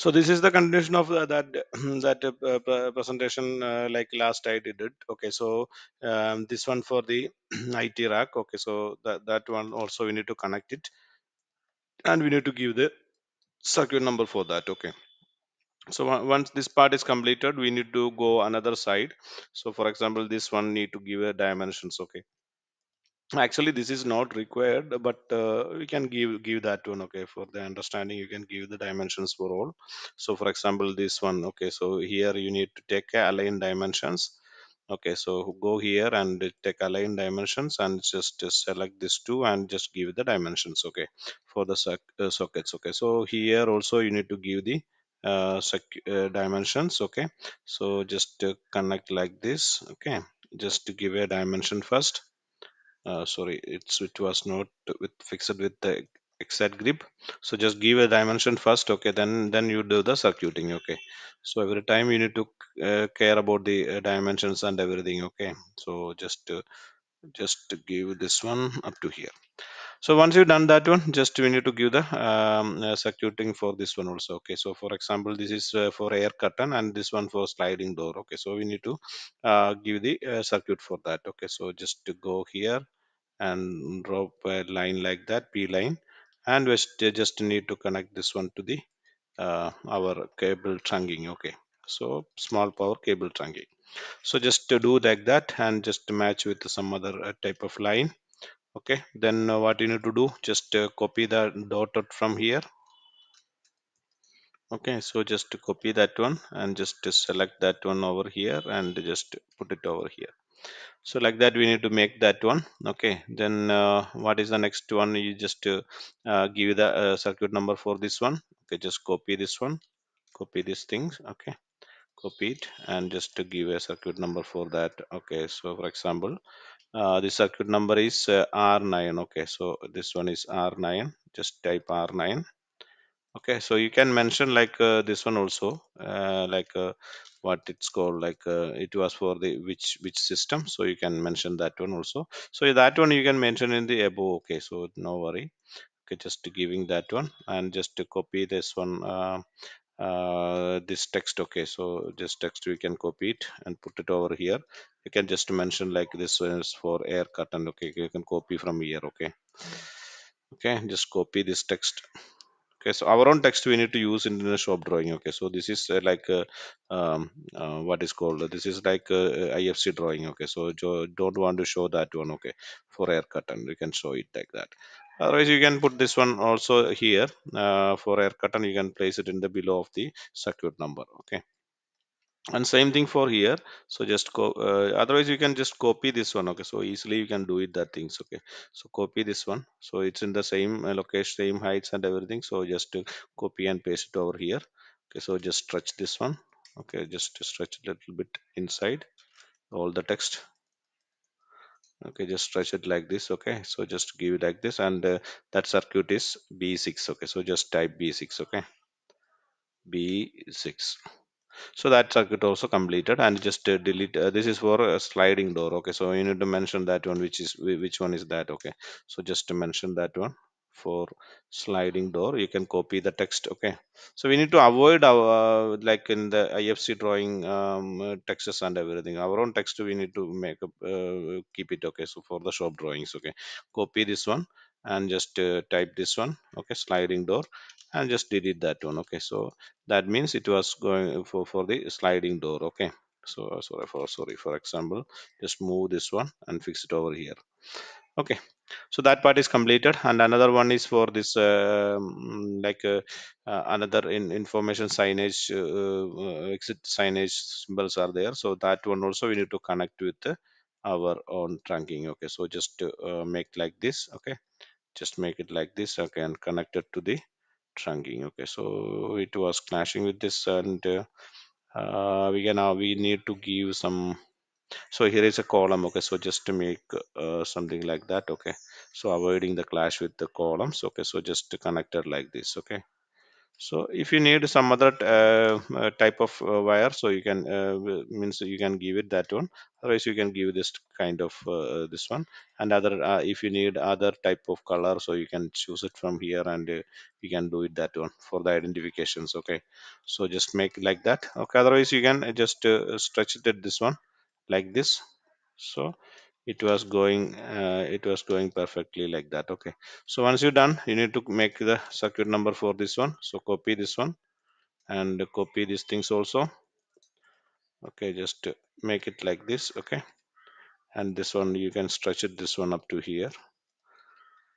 So this is the continuation of that presentation like last I did it. Okay, so this one for the IT rack. Okay, so that one also we need to connect it, and we need to give the circuit number for that. Okay, so once this part is completed, we need to go another side. So for example, this one need to give a dimensions. Okay, actually this is not required, but we can give that one. Okay, for the understanding you can give the dimensions for all. So for example, this one. Okay, so here you need to take align dimensions. Okay, so go here and take align dimensions and just select this two and just give the dimensions. Okay, for the sockets. Okay, so here also you need to give the dimensions. Okay, so just connect like this. Okay, just to give a dimension first. Sorry, it was not fixed with the exact grip, so just give a dimension first. Okay, then you do the circuiting. Okay, so every time you need to care about the dimensions and everything. Okay, so just give this one up to here. So once you've done that one, just we need to give the circuiting for this one also. Okay, so for example, this is for air curtain and this one for sliding door. Okay, so we need to give the circuit for that. Okay, so just to go here and drop a line like that, P line, and we just need to connect this one to the our cable trunking. Okay, so small power cable trunking. So just to do like that and just to match with some other type of line. Okay, then what you need to do, just copy the dotted from here. Okay, so just to copy that one and just to select that one over here and just put it over here. So like that we need to make that one. Okay, then what is the next one? You just give the circuit number for this one. Okay, just copy this one, copy these things. Okay, copy it and just to give a circuit number for that. Okay, so for example, the circuit number is R9. Okay, so this one is R9. Just type R9. Okay, so you can mention like this one also, like what it's called, like it was for the which system. So you can mention that one also. So that one you can mention in the above. Okay, so no worry. Okay, just giving that one and just to copy this one. This text. Okay, so just text we can copy it and put it over here. You can just mention like this is for air curtain. Okay, you can copy from here. Okay, okay, just copy this text. Okay, so our own text we need to use in the shop drawing. Okay, so this is like what is called, this is like IFC drawing. Okay, so don't want to show that one. Okay, for air curtain you can show it like that. Otherwise you can put this one also here. For air curtain you can place it in the below of the circuit number. Okay, and same thing for here. So just otherwise you can just copy this one. Okay, so easily you can do it that things. Okay, so copy this one, so it's in the same location, same heights and everything. So just copy and paste it over here. Okay, so just stretch this one. Okay, just stretch a little bit inside all the text. Okay, just stretch it like this. Okay, so just give it like this and that circuit is B6. Okay, so just type B6. Okay, B6. So that circuit also completed and just delete. This is for a sliding door. Okay, so you need to mention that one, which one is that. Okay, so just to mention that one for sliding door. You can copy the text. Okay, so we need to avoid our like in the IFC drawing texts and everything. Our own text we need to make up, keep it. Okay, so for the shop drawings. Okay, copy this one and just type this one. Okay, sliding door, and just delete that one. Okay, so that means it was going for the sliding door. Okay, so sorry for example, just move this one and fix it over here. Okay, so that part is completed. And another one is for this like another information signage, exit signage symbols are there. So that one also we need to connect with our own trunking. Okay, so just make like this. Okay, just make it like this. Okay, and connect it to the trunking. Okay, so it was clashing with this, and we need to give some. So here is a column. Okay, so just to make something like that. Okay, so avoiding the clash with the columns. Okay, so just to connect it like this. Okay, So if you need some other type of wire, so you can means you can give it that one, otherwise you can give this kind of this one, and other if you need other type of color, so you can choose it from here, and you can do it that one for the identifications. Okay, so just make like that. Okay, otherwise you can just stretch it at this one like this. So it was going perfectly like that. Okay, so once you're done, you need to make the circuit number for this one. So copy this one and copy these things also. Okay, just make it like this. Okay, and this one you can stretch it this one up to here.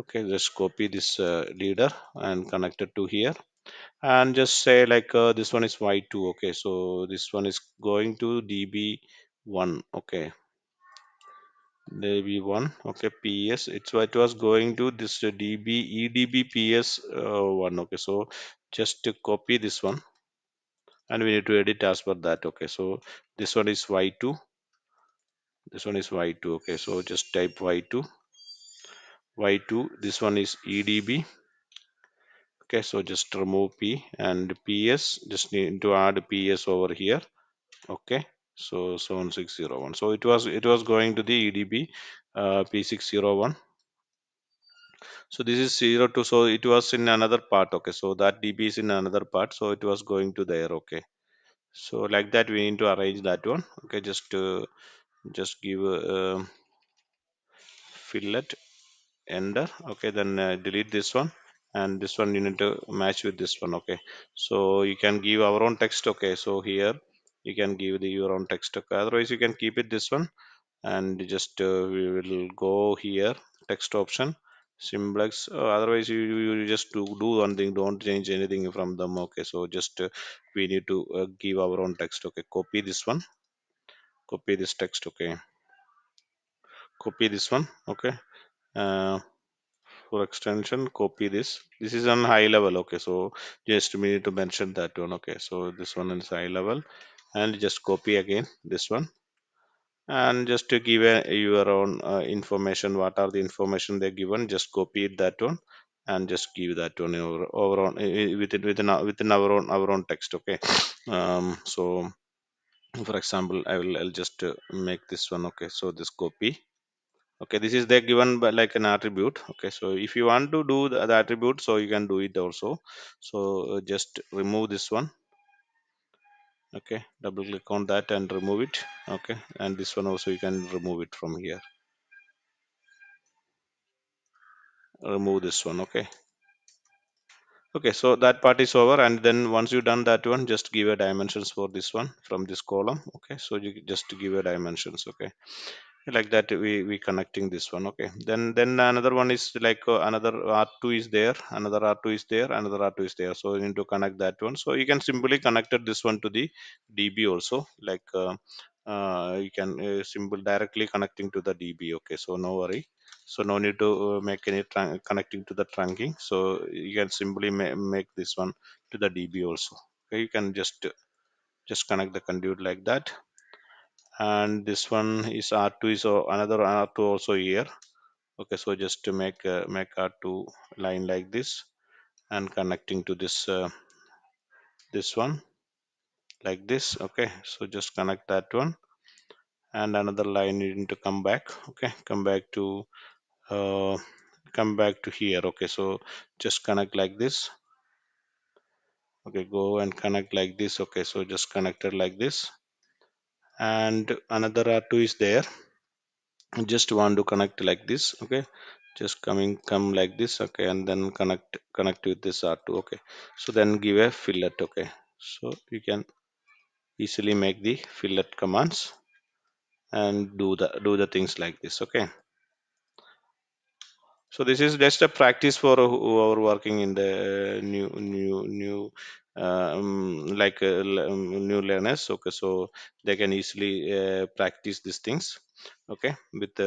Okay, just copy this leader and connect it to here, and just say like this one is Y2. Okay, so this one is going to DB1. Okay, DB1. Okay, PS, it was going to this DB EDB PS1. Okay, so just to copy this one, and we need to edit as per that. Okay, so this one is Y2, this one is Y2. Okay, so just type Y2. This one is EDB. Okay, so just remove P and PS, just need to add PS over here. Okay, so 7601. So it was going to the EDB P601. So this is 02. So it was in another part. Okay, so that DB is in another part, so it was going to there. Okay, so like that we need to arrange that one. Okay, just give fillet, enter. Okay, then delete this one, and this one you need to match with this one. Okay, so you can give our own text. Okay, so here you can give your own text. Okay, otherwise you can keep it this one, and just we will go here, text option, simplex. Otherwise you just do one thing, don't change anything from them. Okay, so just we need to give our own text. Okay, copy this one, copy this text. Okay, copy this one. Okay, for extension, copy this is on high level. Okay, so just we need to mention that one. Okay, so this one is high level, and just copy again this one, and just to give your own information, what are the information they're given, just copy that one and just give that one our own within our own text. Okay, so for example, I'll just make this one. Okay, so this copy. Okay, this is they're given by like an attribute. Okay, so if you want to do the attribute, so you can do it also. So just remove this one. Okay, double click on that and remove it. Okay, and this one also you can remove it from here, remove this one. Okay, so that part is over. And then once you've done that one, just give a dimensions for this one from this column. Okay, so you just give a dimensions. Okay, like that we connecting this one. Okay, then another one is like another R2 is there, another R2 is there, another R2 is there. So you need to connect that one. So you can simply connect this one to the DB also, like you can simple directly connecting to the DB. Okay, so no worry, so no need to make any connecting to the trunking. So you can simply make this one to the DB also. Okay, you can just connect the conduit like that. And this one is R2, so another R2 also here. Okay, so just to make R2 line like this and connecting to this this one like this. Okay, so just connect that one, and another line you need to come back. Okay, come back to here. Okay, so just connect like this. Okay, go and connect like this. Okay, so just connected like this, and another R2 is there. Just want to connect like this. Okay, just come like this. Okay, and then connect with this R2. Okay, so then give a fillet. Okay, so you can easily make the fillet commands and do the things like this. Okay, so this is just a practice for who are working in the new learners. Okay, so they can easily practice these things. Okay, with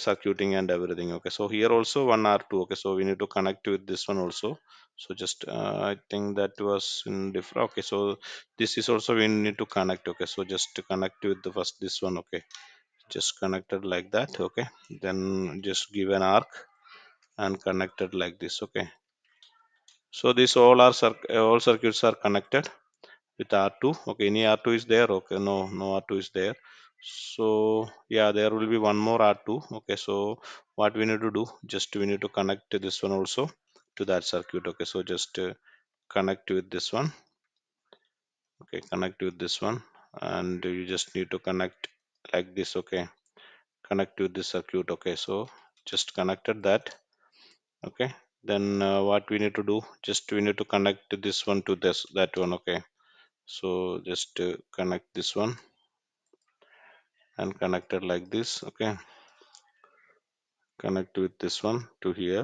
circuiting and everything. Okay, so here also one R2. Okay, so we need to connect with this one also. So just I think that was in different. Okay, so this is also we need to connect. Okay, so just to connect with the first this one. Okay, just connected like that. Okay, then just give an arc, and connected like this. Okay, so this all circuits are connected with R2. Okay, any R2 is there? Okay, no R2 is there. So yeah, there will be one more R2. Okay, so what we need to do, just we need to connect this one also to that circuit. Okay, so just connect with this one. Okay, connect with this one, and you just need to connect like this. Okay, connect with this circuit. Okay, so just connected that. Okay, then what we need to do, just we need to connect this one to this that one. Okay, so just connect this one and connect it like this. Okay, connect with this one to here.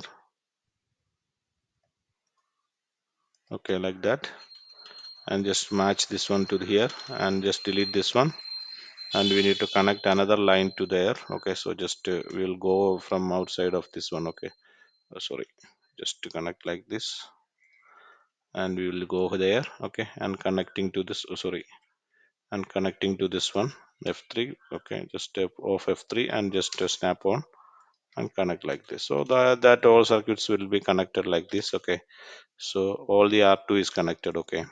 Okay, like that, and just match this one to here, and just delete this one, and we need to connect another line to there. Okay, so just we'll go from outside of this one. Okay, sorry, just to connect like this, and we will go there. Okay, and connecting to this, and connecting to this one, F3. Okay, just off F3 and just snap on and connect like this. So that all circuits will be connected like this. Okay, so all the R2 is connected. Okay,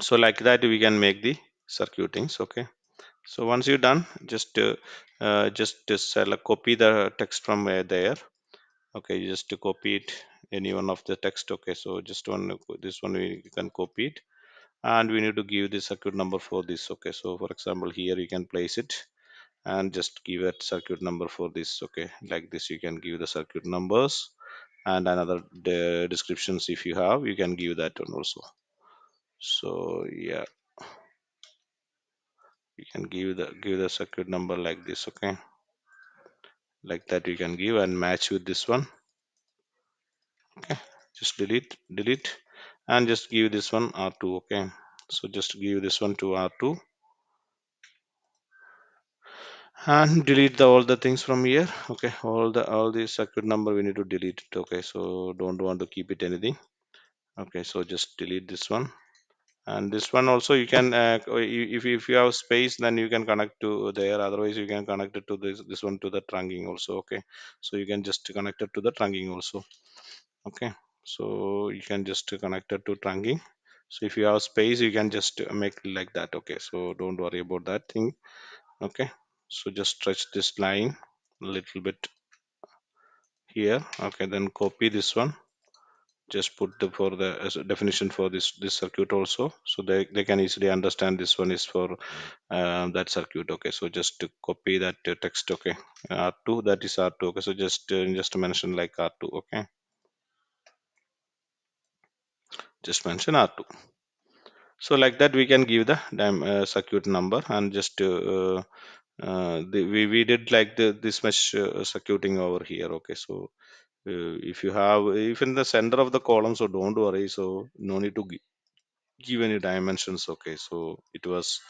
so like that we can make the circuitings. Okay, so once you're done, just copy the text from there. Okay, you just copy it, any one of the text. Okay, so just one, this one we can copy it, and we need to give the circuit number for this. Okay, so for example here you can place it and just give a circuit number for this. Okay, like this you can give the circuit numbers, and another descriptions if you have, you can give that one also. So yeah, you can give the circuit number like this. Okay, like that you can give and match with this one. Okay, just delete and just give this one R2. Okay, so just give this one to R2 and delete all the things from here. Okay, all the circuit number we need to delete it. Okay, so don't want to keep it anything. Okay, so just delete this one, and this one also you can if you have space, then you can connect to there, otherwise you can connect it to this one to the trunking also. Okay, so you can just connect it to the trunking also. Okay, so you can just connect it to trunking. So if you have space, you can just make it like that. Okay, so don't worry about that thing. Okay, so just stretch this line a little bit here. Okay, then copy this one, just put the for the definition for this circuit also, so they can easily understand this one is for that circuit. Okay, so just to copy that text. Okay, R2, that is R2. Okay, so just mention like R2. Okay, just mention R2. So like that we can give the circuit number, and just we did like this much circuiting over here. Okay, so if you have even the center of the column, so don't worry, so no need to give any dimensions. Okay, so it was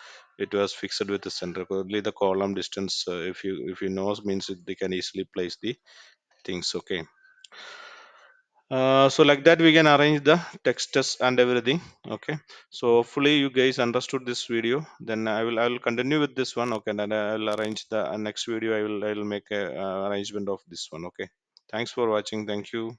fixed with the center, only the column distance. If you know, means they can easily place the things. Okay, so like that we can arrange the texts and everything. Okay, so hopefully you guys understood this video. Then I will continue with this one. Okay, then I'll arrange the next video. I will make a arrangement of this one. Okay, thanks for watching. Thank you.